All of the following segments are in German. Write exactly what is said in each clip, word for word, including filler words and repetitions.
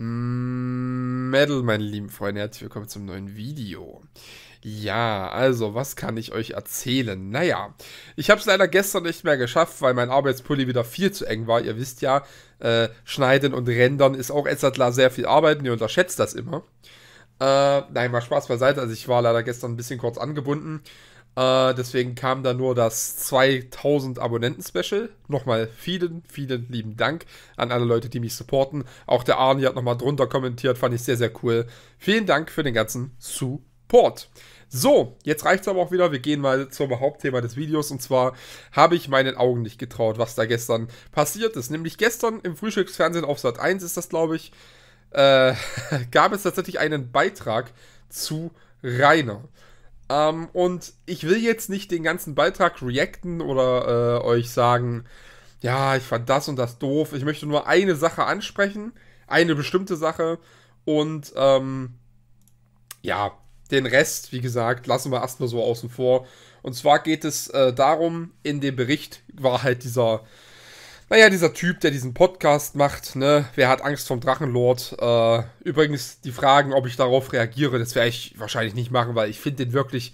Mädel, meine lieben Freunde, herzlich willkommen zum neuen Video. Ja, also, was kann ich euch erzählen? Naja, ich habe es leider gestern nicht mehr geschafft, weil mein Arbeitspulli wieder viel zu eng war. Ihr wisst ja, äh, schneiden und rendern ist auch etwa sehr viel Arbeit. Ihr unterschätzt das immer. Äh, nein, mal Spaß beiseite. Also, ich war leider gestern ein bisschen kurz angebunden. Äh, deswegen kam da nur das zweitausend Abonnenten-Special. Nochmal vielen, vielen lieben Dank an alle Leute, die mich supporten. Auch der Arni hat nochmal drunter kommentiert, fand ich sehr, sehr cool. Vielen Dank für den ganzen Support. So, jetzt reicht es aber auch wieder. Wir gehen mal zum Hauptthema des Videos. Und zwar habe ich meinen Augen nicht getraut, was da gestern passiert ist. Nämlich gestern im Frühstücksfernsehen auf Sat eins ist das, glaube ich, äh, gab es tatsächlich einen Beitrag zu Rainer. Um, und ich will jetzt nicht den ganzen Beitrag reacten oder äh, euch sagen, ja, ich fand das und das doof. Ich möchte nur eine Sache ansprechen, eine bestimmte Sache. Und ähm, ja, den Rest, wie gesagt, lassen wir erstmal so außen vor. Und zwar geht es äh, darum, in dem Bericht war halt dieser, naja, dieser Typ, der diesen Podcast macht, ne? Wer hat Angst vom Drachenlord? Äh, übrigens, die Fragen, ob ich darauf reagiere, das werde ich wahrscheinlich nicht machen, weil ich finde den wirklich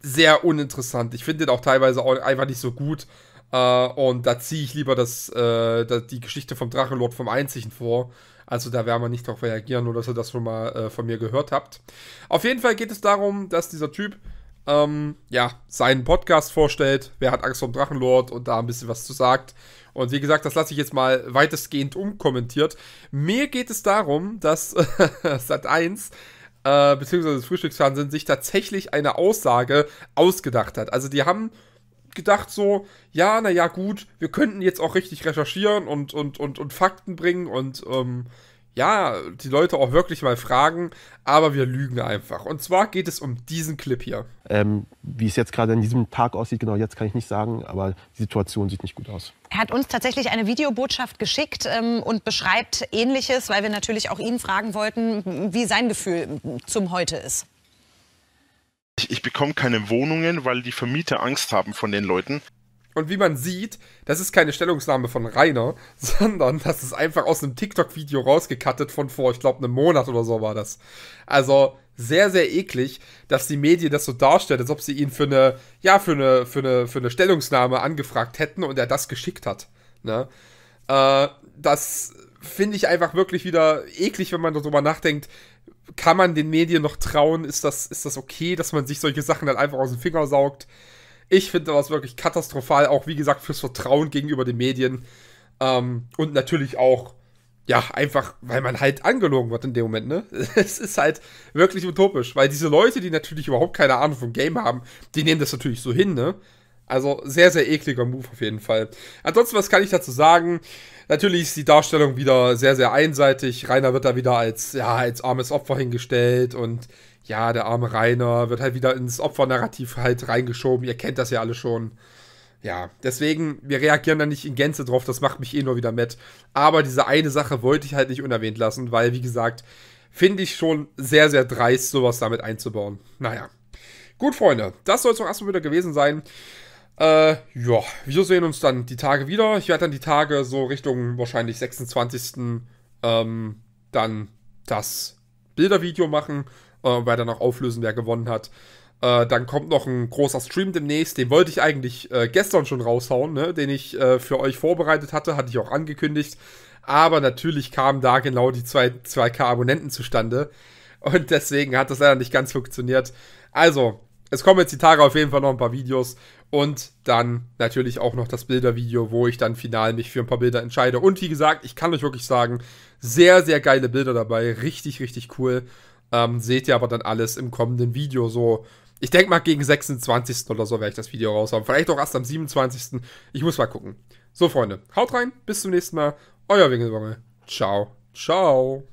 sehr uninteressant. Ich finde den auch teilweise auch einfach nicht so gut. Äh, und da ziehe ich lieber das, äh, die Geschichte vom Drachenlord vom Einzigen vor. Also da werden wir nicht darauf reagieren, nur dass ihr das schon mal äh, von mir gehört habt. Auf jeden Fall geht es darum, dass dieser Typ ähm, ja, seinen Podcast vorstellt. Wer hat Angst vom Drachenlord? Und da ein bisschen was zu sagt. Und wie gesagt, das lasse ich jetzt mal weitestgehend unkommentiert. Mir geht es darum, dass äh, Sat eins äh, bzw. das Frühstücksfernsehen sich tatsächlich eine Aussage ausgedacht hat. Also die haben gedacht so, ja, naja gut, wir könnten jetzt auch richtig recherchieren und, und, und, und Fakten bringen und ähm, ja, die Leute auch wirklich mal fragen, aber wir lügen einfach. Und zwar geht es um diesen Clip hier. Ähm, wie es jetzt gerade an diesem Tag aussieht, genau jetzt kann ich nicht sagen, aber die Situation sieht nicht gut aus. Er hat uns tatsächlich eine Videobotschaft geschickt ähm, und beschreibt Ähnliches, weil wir natürlich auch ihn fragen wollten, wie sein Gefühl zum Heute ist. Ich, ich bekomme keine Wohnungen, weil die Vermieter Angst haben von den Leuten. Und wie man sieht, das ist keine Stellungnahme von Rainer, sondern das ist einfach aus einem TikTok-Video rausgekattet von vor, ich glaube, einem Monat oder so war das. Also sehr, sehr eklig, dass die Medien das so darstellt, als ob sie ihn für eine, ja, für eine, für eine, für eine Stellungnahme angefragt hätten und er das geschickt hat. Ne? Äh, das finde ich einfach wirklich wieder eklig, wenn man darüber nachdenkt. Kann man den Medien noch trauen? Ist das, ist das okay, dass man sich solche Sachen dann einfach aus dem Finger saugt? Ich finde das wirklich katastrophal, auch wie gesagt fürs Vertrauen gegenüber den Medien ähm, und natürlich auch, ja, einfach, weil man halt angelogen wird in dem Moment, ne? Es ist halt wirklich utopisch, weil diese Leute, die natürlich überhaupt keine Ahnung vom Game haben, die nehmen das natürlich so hin, ne? Also sehr, sehr ekliger Move auf jeden Fall. Ansonsten, was kann ich dazu sagen? Natürlich ist die Darstellung wieder sehr, sehr einseitig. Rainer wird da wieder als, ja, als armes Opfer hingestellt und ja, der arme Rainer wird halt wieder ins Opfernarrativ halt reingeschoben. Ihr kennt das ja alle schon. Ja, deswegen, wir reagieren da nicht in Gänze drauf. Das macht mich eh nur wieder matt. Aber diese eine Sache wollte ich halt nicht unerwähnt lassen, weil, wie gesagt, finde ich schon sehr, sehr dreist, sowas damit einzubauen. Naja. Gut, Freunde, das soll es auch erstmal wieder gewesen sein. Äh, ja, wir sehen uns dann die Tage wieder. Ich werde dann die Tage so Richtung wahrscheinlich sechsundzwanzigsten Ähm, dann das Bildervideo machen, äh, werde dann auch auflösen, wer gewonnen hat. Äh, dann kommt noch ein großer Stream demnächst. Den wollte ich eigentlich äh, gestern schon raushauen, ne? Den ich äh, für euch vorbereitet hatte, hatte ich auch angekündigt. Aber natürlich kamen da genau die zwei, zwei K Abonnenten zustande. Und deswegen hat das leider nicht ganz funktioniert. Also, es kommen jetzt die Tage auf jeden Fall noch ein paar Videos und dann natürlich auch noch das Bildervideo, wo ich dann final mich für ein paar Bilder entscheide. Und wie gesagt, ich kann euch wirklich sagen, sehr, sehr geile Bilder dabei, richtig, richtig cool. Ähm, seht ihr aber dann alles im kommenden Video so. Ich denke mal gegen sechsundzwanzigsten oder so werde ich das Video raushauen. Vielleicht auch erst am siebenundzwanzigsten Ich muss mal gucken. So, Freunde, haut rein, bis zum nächsten Mal. Euer Wingswonger. Ciao, ciao.